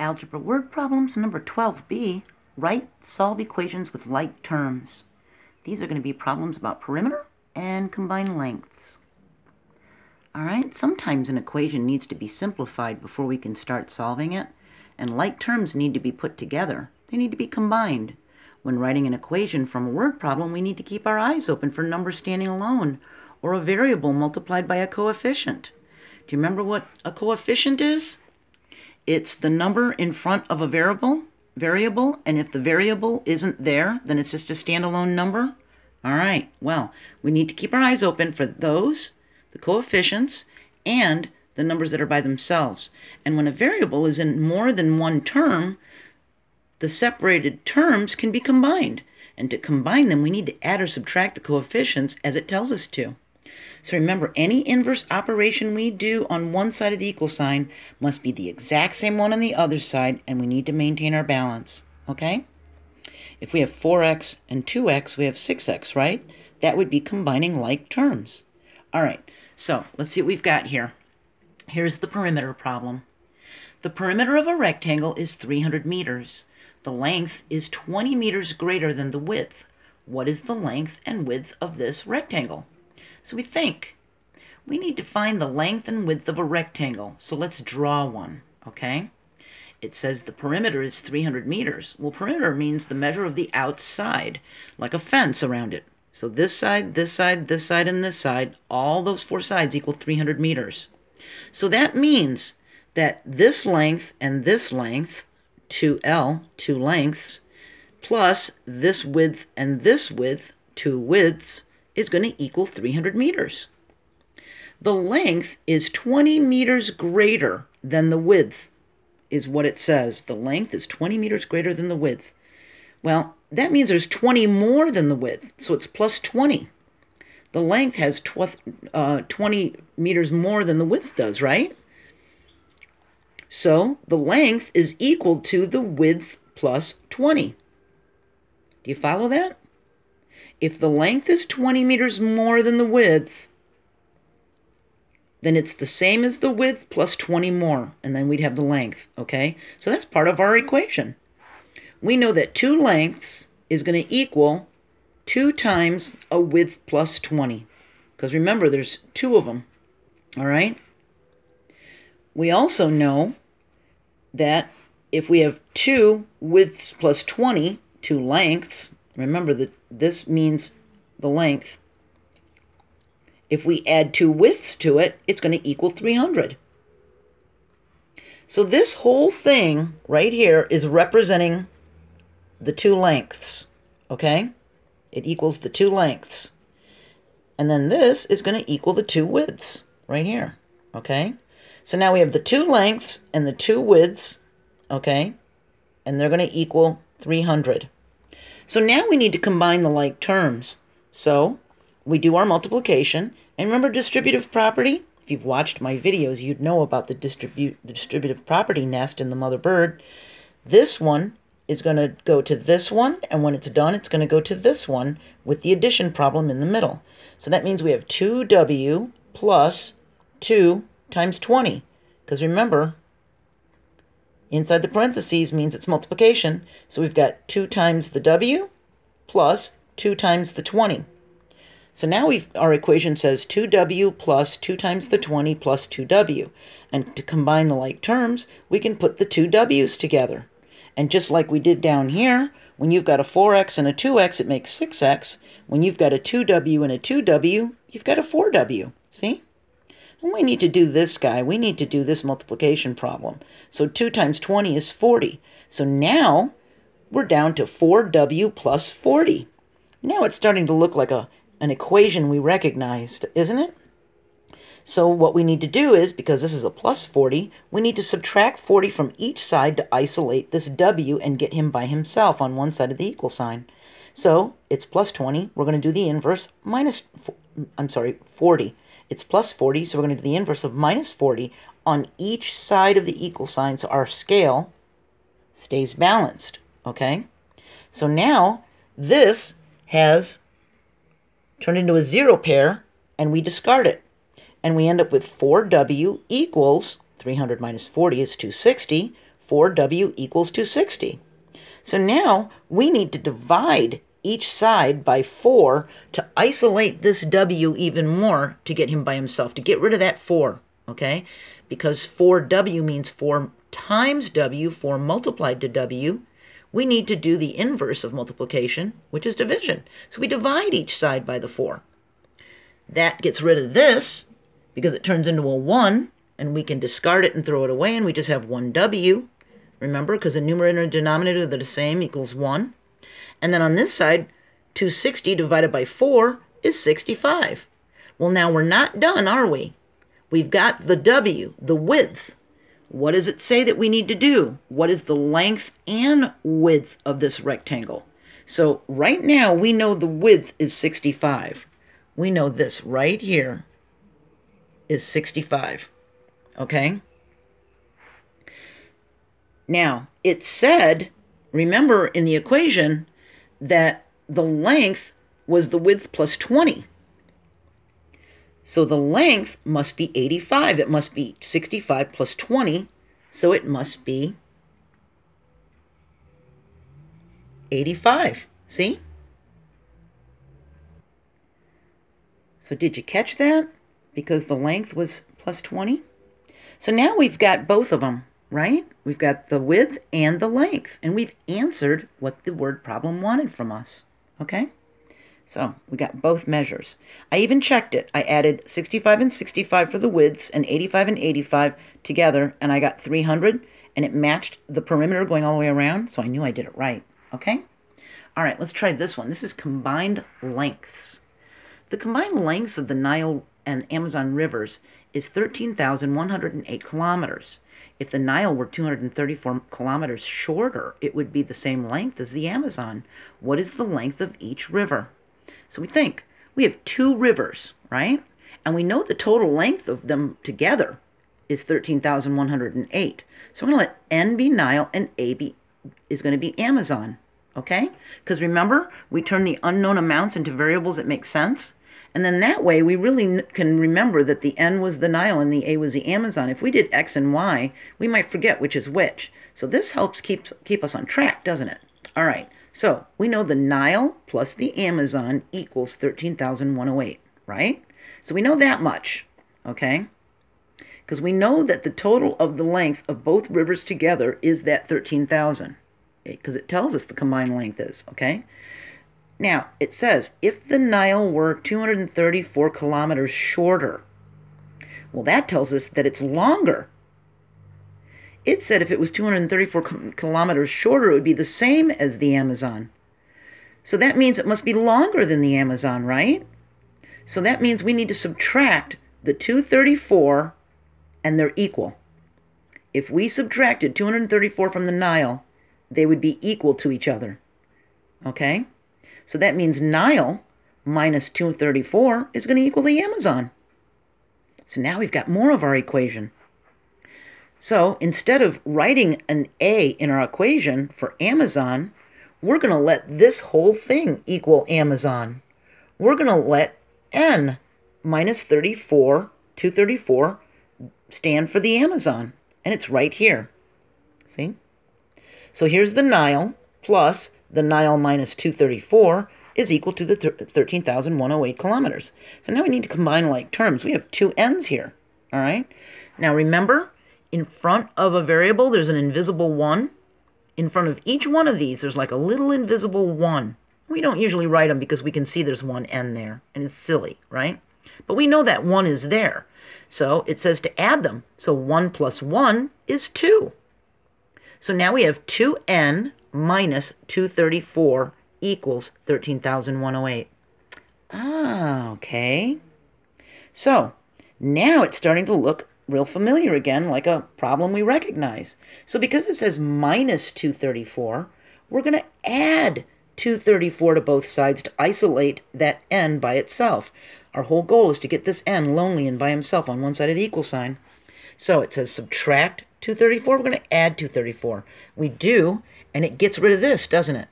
Algebra word problems number 12b. Write, solve equations with like terms. These are going to be problems about perimeter and combined lengths. Alright, sometimes an equation needs to be simplified before we can start solving it, and like terms need to be put together. They need to be combined. When writing an equation from a word problem, we need to keep our eyes open for numbers standing alone, or a variable multiplied by a coefficient. Do you remember what a coefficient is? It's the number in front of a variable, and if the variable isn't there, then it's just a standalone number. All right, well, we need to keep our eyes open for those, the coefficients, and the numbers that are by themselves. And when a variable is in more than one term, the separated terms can be combined. And to combine them, we need to add or subtract the coefficients as it tells us to. So remember, any inverse operation we do on one side of the equal sign must be the exact same one on the other side, and we need to maintain our balance, okay? If we have 4x and 2x, we have 6x, right? That would be combining like terms. All right, so let's see what we've got here. Here's the perimeter problem. The perimeter of a rectangle is 300 meters. The length is 20 meters greater than the width. What is the length and width of this rectangle? So we think we need to find the length and width of a rectangle. So let's draw one, okay? It says the perimeter is 300 meters. Well, perimeter means the measure of the outside, like a fence around it. So this side, this side, this side, and this side, all those four sides equal 300 meters. So that means that this length and this length, 2L, two lengths, plus this width and this width, two widths, is going to equal 300 meters. The length is 20 meters greater than the width, is what it says. The length is 20 meters greater than the width. Well, that means there's 20 more than the width, so it's plus 20. The length has 20 meters more than the width does, right? So the length is equal to the width plus 20. Do you follow that? If the length is 20 meters more than the width, then it's the same as the width plus 20 more, and then we'd have the length, okay? So that's part of our equation. We know that two lengths is going to equal 2 times a width plus 20, because remember, there's two of them, all right? We also know that if we have two widths plus 20, two lengths, remember that this means the length. If we add two widths to it, it's going to equal 300. So this whole thing right here is representing the two lengths, okay? It equals the two lengths. And then this is going to equal the two widths right here, okay? So now we have the two lengths and the two widths, okay? And they're going to equal 300. So now we need to combine the like terms. So we do our multiplication. And remember distributive property? If you've watched my videos, you'd know about the distributive property nest in the mother bird. This one is going to go to this one. And when it's done, it's going to go to this one with the addition problem in the middle. So that means we have 2w plus 2 times 20. Because remember, inside the parentheses means it's multiplication. So we've got 2 times the w plus 2 times the 20. So now our equation says 2w plus 2 times the 20 plus 2w. And to combine the like terms, we can put the two w's together. And just like we did down here, when you've got a 4x and a 2x, it makes 6x. When you've got a 2w and a 2w, you've got a 4w. See? And we need to do this guy. We need to do this multiplication problem. So 2 times 20 is 40. So now we're down to 4w plus 40. Now it's starting to look like an equation we recognized, isn't it? So what we need to do is, because this is a plus 40, we need to subtract 40 from each side to isolate this w and get him by himself on one side of the equal sign. So it's plus 20. We're going to do the inverse minus, 40. It's plus 40, so we're going to do the inverse of minus 40 on each side of the equal sign, so our scale stays balanced, okay? So now this has turned into a zero pair, and we discard it. And we end up with 4w equals, 300 minus 40 is 260, 4w equals 260. So now we need to divide each side by 4 to isolate this w even more to get him by himself, to get rid of that 4, okay? Because 4w means 4 times w, 4 multiplied to w. We need to do the inverse of multiplication, which is division. So we divide each side by the 4. That gets rid of this because it turns into a 1, and we can discard it and throw it away, and we just have 1w. Remember, because the numerator and denominator, they're the same, equals 1. And then on this side, 260 divided by 4 is 65. Well, now we're not done, are we? We've got the w, the width. What does it say that we need to do? What is the length and width of this rectangle? So right now, we know the width is 65. We know this right here is 65, okay? Now, it said, remember in the equation, that the length was the width plus 20. So the length must be 85. It must be 65 plus 20. So it must be 85. See? So did you catch that? Because the length was plus 20. So now we've got both of them, right? We've got the width and the length, and we've answered what the word problem wanted from us, okay? So we got both measures. I even checked it. I added 65 and 65 for the widths and 85 and 85 together, and I got 300, and it matched the perimeter going all the way around, so I knew I did it right, okay? All right, let's try this one. This is combined lengths. The combined lengths of the Nile and Amazon rivers is 13,108 kilometers. If the Nile were 234 kilometers shorter, it would be the same length as the Amazon. What is the length of each river? So we think we have two rivers, right? And we know the total length of them together is 13,108. So we're going to let N be Nile and A is going to be Amazon, okay? Because remember, we turn the unknown amounts into variables that make sense. And then that way, we really can remember that the N was the Nile and the A was the Amazon. If we did X and Y, we might forget which is which. So this helps keep us on track, doesn't it? All right, so we know the Nile plus the Amazon equals 13,108, right? So we know that much, okay? Because we know that the total of the length of both rivers together is that 13,000, because it tells us the combined length is, okay? Now, it says, if the Nile were 234 kilometers shorter, well, that tells us that it's longer. It said if it was 234 kilometers shorter, it would be the same as the Amazon. So that means it must be longer than the Amazon, right? So that means we need to subtract the 234, and they're equal. If we subtracted 234 from the Nile, they would be equal to each other, okay? So that means Nile minus 234 is going to equal the Amazon. So now we've got more of our equation. So instead of writing an A in our equation for Amazon, we're going to let this whole thing equal Amazon. We're going to let N minus 234 stand for the Amazon. And it's right here. See? So here's the Nile plus the Nile minus 234 is equal to the 13,108 kilometers. So now we need to combine like terms. We have two n's here, all right? Now remember, in front of a variable, there's an invisible 1. In front of each one of these, there's like a little invisible 1. We don't usually write them because we can see there's one n there, and it's silly, right? But we know that 1 is there. So it says to add them. So 1 plus 1 is 2. So now we have 2n minus 234 equals 13,108. Ah, okay. So now it's starting to look real familiar again, like a problem we recognize. So because it says minus 234, we're going to add 234 to both sides to isolate that n by itself. Our whole goal is to get this n lonely and by himself on one side of the equal sign. So it says subtract 234. We're going to add 234. We do, and it gets rid of this, doesn't it?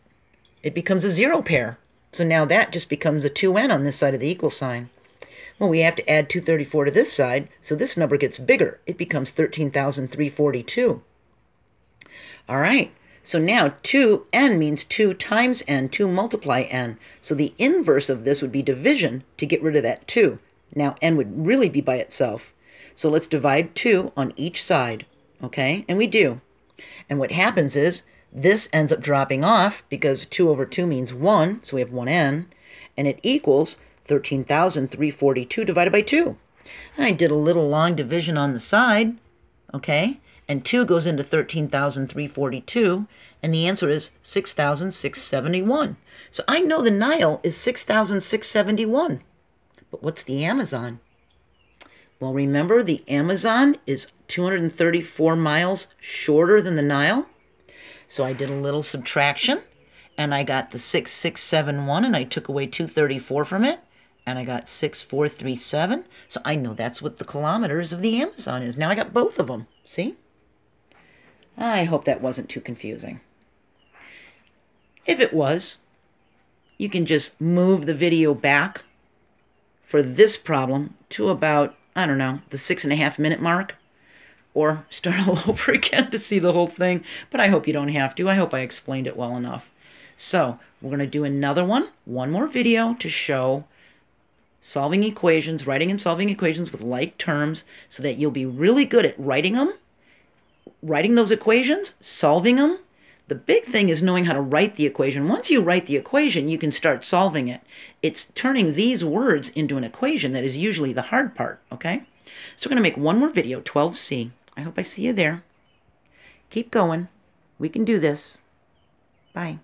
It becomes a zero pair. So now that just becomes a 2n on this side of the equal sign. Well, we have to add 234 to this side, so this number gets bigger. It becomes 13,342. All right, so now 2n means 2 times n, 2 multiply n. So the inverse of this would be division to get rid of that 2. Now n would really be by itself. So let's divide 2 on each side, okay? And we do. And what happens is this ends up dropping off because 2 over 2 means 1, so we have 1n, and it equals 13,342 divided by 2. I did a little long division on the side, okay? And 2 goes into 13,342, and the answer is 6,671. So I know the Nile is 6,671, but what's the Amazon? Well, remember the Amazon is 234 miles shorter than the Nile. So I did a little subtraction, and I got the 6,671, and I took away 234 from it, and I got 6,437. So I know that's what the kilometers of the Amazon is. Now I got both of them, see? I hope that wasn't too confusing. If it was, you can just move the video back for this problem to about, I don't know, the 6.5 minute mark, or start all over again to see the whole thing. But I hope you don't have to. I hope I explained it well enough. So we're going to do another one, one more video to show solving equations, writing and solving equations with like terms, so that you'll be really good at writing them, writing those equations, solving them. The big thing is knowing how to write the equation. Once you write the equation, you can start solving it. It's turning these words into an equation that is usually the hard part, okay? So we're going to make one more video, 12C. I hope I see you there. Keep going. We can do this. Bye.